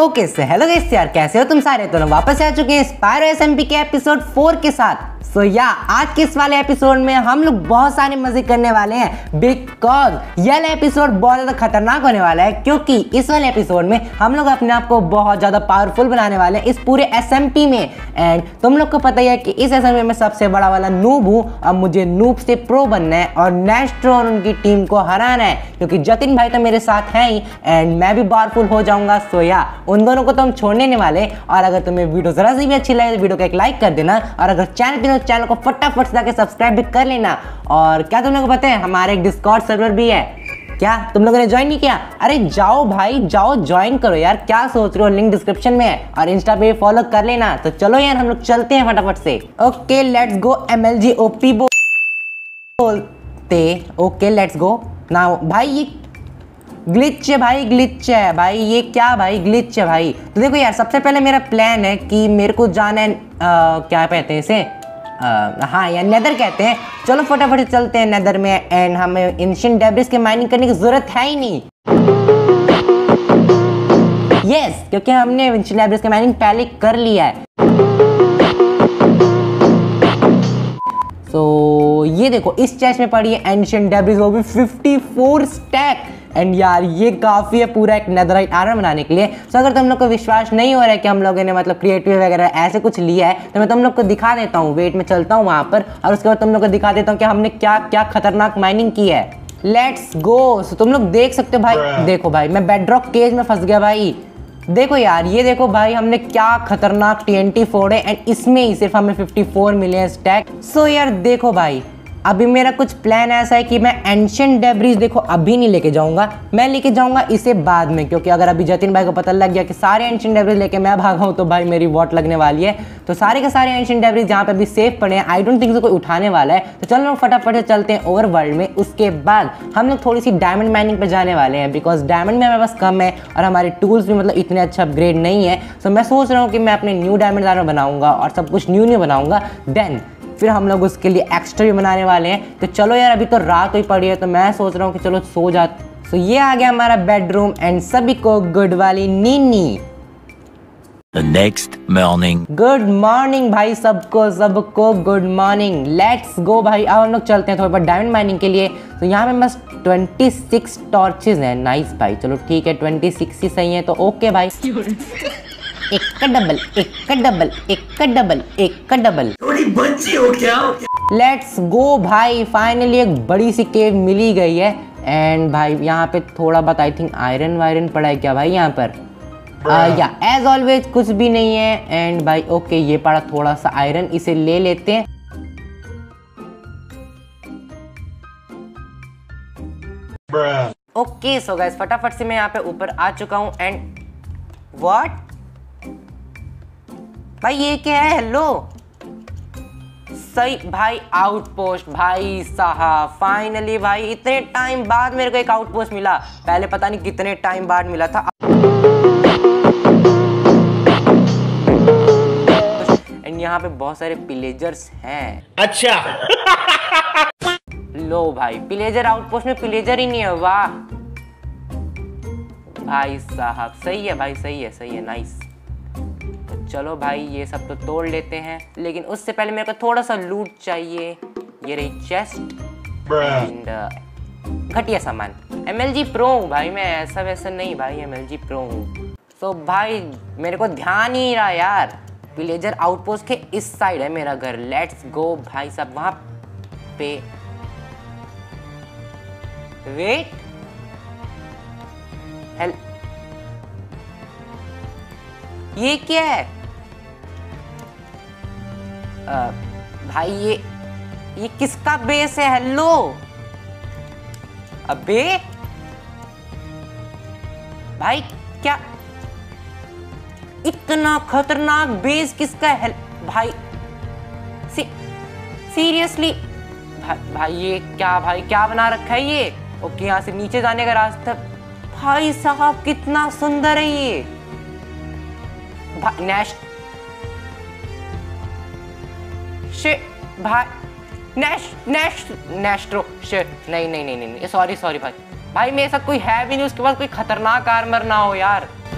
Okay so hello guys यार, कैसे हो तुम सारे। तो वापस आ चुके हैं स्पायरो एसएमपी के एपिसोड 4 के साथ। तो या आज के इस वाले एपिसोड में हम लोग बहुत सारे मजे करने वाले हैं बिकॉज ये वाला एपिसोड बहुत ज़्यादा खतरनाक होने वाला है, क्योंकि इस वाले एपिसोड में हम लोग अपने आप को बहुत ज़्यादा पावरफुल बनाने वाले हैं इस पूरे एसएमपी में। एंड तुम लोग को पता ही है कि इस एसएमपी में सबसे बड़ा वाला नूब हूँ और मुझे नूब से प्रो बनना है और नास्ट्रू और उनकी टीम को हराना है, क्योंकि जतिन भाई तो मेरे साथ हैं ही एंड मैं भी पावरफुल हो जाऊँगा। सो या उन दोनों को तो हम छोड़ने नहीं वाले। और अगर तुम्हें वीडियो ज़रा सी भी अच्छी लगे तो वीडियो को एक लाइक कर देना और अगर चैनल को फटाफट से सब्सक्राइब भी कर लेना। और क्या तुम लोगों को पता है हमारा एक डिस्कॉर्ड सर्वर भी है, क्या तुम लोगों ने ज्वाइन नहीं किया? अरे जाओ भाई जाओ, ज्वाइन करो यार, क्या सोच रहे हो। लिंक डिस्क्रिप्शन में है और इंस्टा पे फॉलो कर लेना। तो चलो यार हम लोग चलते हैं फटाफट से। Okay let's go MLG OP बोलते। ओके लेट्स गो ना भाई, ये ग्लिच है भाई, ग्लिच है भाई, ये क्या भाई ग्लिच है भाई। तो देखो यार सबसे पहले मेरा प्लान है कि मेरे को जाना है क्या कहते हैं इसे, हाँ यार नेदर कहते हैं। चलो फटाफट चलते हैं नेदर में एंड हमें एंशिएंट डेब्रिस के माइनिंग करने की जरूरत है ही नहीं। यस क्योंकि हमने एंशिएंट डेब्रिस के माइनिंग पहले कर लिया है। तो ये देखो इस चेस्ट में पड़ी है एंशिएंट डेब्रिस, वो भी 54 स्टैक। एंड यार ये काफ़ी है पूरा एक नेदराइट आर्मर बनाने के लिए। सो अगर तुम लोग को विश्वास नहीं हो रहा है कि हम लोगों ने मतलब क्रिएटिव वगैरह ऐसे कुछ लिया है तो मैं तुम लोग को दिखा देता हूँ। वेट में चलता हूँ वहाँ पर और उसके बाद तुम लोग को दिखा देता हूँ कि हमने क्या क्या खतरनाक माइनिंग की है। Let's go. सो तुम लोग देख सकते हो भाई, देखो भाई मैं बेडरॉक केज में फंस गया भाई। देखो यार ये देखो भाई हमने क्या खतरनाक TNT फोड़े एंड इसमें ही सिर्फ हमें 54 मिलियन स्टैक। सो यार देखो भाई अभी मेरा कुछ प्लान ऐसा है कि मैं एंशिएंट डेब्रिस देखो अभी नहीं लेके जाऊंगा, मैं लेके जाऊंगा इसे बाद में, क्योंकि अगर अभी जतिन भाई को पता लग गया कि सारे एंशिएंट डेब्रिस लेके मैं भागा हूँ तो भाई मेरी वॉट लगने वाली है। तो सारे के सारे एंशिएंट डेब्रिस जहाँ पे अभी सेफ पड़े हैं आई डोंट थिंक कोई उठाने वाला है। तो चलो लोग फटाफट से चलते हैं ओवर वर्ल्ड में। उसके बाद हम लोग थोड़ी सी डायमंड माइनिंग पर जाने वाले हैं बिकॉज डायमंड में हमारे पास कम है और हमारे टूल्स भी मतलब इतने अच्छे अपग्रेड नहीं है। सो मैं सोच रहा हूँ कि मैं अपने न्यू डायमंड आर्मर बनाऊँगा और सब कुछ न्यू न्यू बनाऊँगा, देन फिर हम लोग उसके लिए एक्स्ट्रा भी बनाने वाले हैं। तो चलो यार अभी तो रात ही पड़ी है तो मैं सोच रहा हूँ कि चलो सो जाते। सो ये आ गया हमारा बेडरूम एंड सभी को गुड वाली नीनी। The next morning. Good morning भाई सबको गुड मॉर्निंग। लेट्स गो भाई अब हम लोग चलते हैं थोड़ा बहुत डायमंड माइनिंग के लिए। तो यहाँ पे बस 26 टॉर्चेज हैं। नाइस भाई चलो ठीक है 26 ही सही है तो ओके भाई। एक का डबल थोड़ी बच्ची हो क्या। लेट्स गो भाई फाइनली एक बड़ी सी केव मिली गई है। एंड भाई यहाँ पे थोड़ा बहुत आई थिंक आयरन वायरन पड़ा है क्या भाई यहाँ पर, या एज ऑलवेज कुछ भी नहीं है। एंड भाई ओके ये पड़ा थोड़ा सा आयरन, इसे ले लेते हैं। ओके सो गाइस फटाफट से मैं यहाँ पे ऊपर आ चुका हूँ एंड व्हाट भाई ये क्या है। हेलो सही भाई आउटपोस्ट भाई साहब, फाइनली भाई इतने टाइम बाद मेरे को एक आउटपोस्ट मिला, पहले पता नहीं कितने टाइम बाद मिला था। एंड यहाँ पे बहुत सारे पिलेजर्स हैं। अच्छा लो भाई पिलेजर आउटपोस्ट में पिलेजर ही नहीं है, वाह भाई साहब सही है भाई, सही है नाइस। चलो भाई ये सब तो तोड़ लेते हैं, लेकिन उससे पहले मेरे को थोड़ा सा लूट चाहिए। ये रही चेस्ट एंड घटिया सामान। MLG प्रो हूँ भाई मैं, ऐसा वैसा नहीं भाई MLG प्रो हूँ। तो भाई मेरे को ध्यान ही रहा यार विलेजर आउटपोस्ट के इस साइड है मेरा घर। लेट्स गो भाई साहब वहाँ पे वेट ये क्या है भाई ये किसका बेस है। हेलो अबे भाई क्या इतना खतरनाक बेस किसका है भाई, सीरियसली भाई ये क्या भाई क्या बना रखा है ये। ओके यहाँ से नीचे जाने का रास्ता भाई साहब कितना सुंदर है ये। नहीं सॉरी भाई मेरे साथ कोई है भी नहीं, उसके पास कोई खतरनाक आर्मर ना हो यार।